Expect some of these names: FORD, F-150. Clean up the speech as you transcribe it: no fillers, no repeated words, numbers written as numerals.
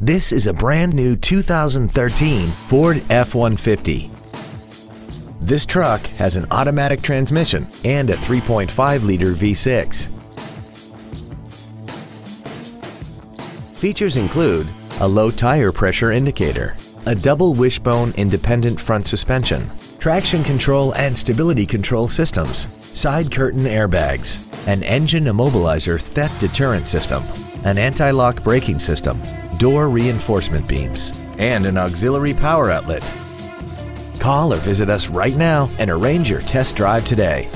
This is a brand new 2013 Ford F-150. This truck has an automatic transmission and a 3.5-liter V6. Features include a low tire pressure indicator, a double wishbone independent front suspension, traction control and stability control systems, side curtain airbags, an engine immobilizer theft deterrent system, an anti-lock braking system, door reinforcement beams, and an auxiliary power outlet. Call or visit us right now and arrange your test drive today.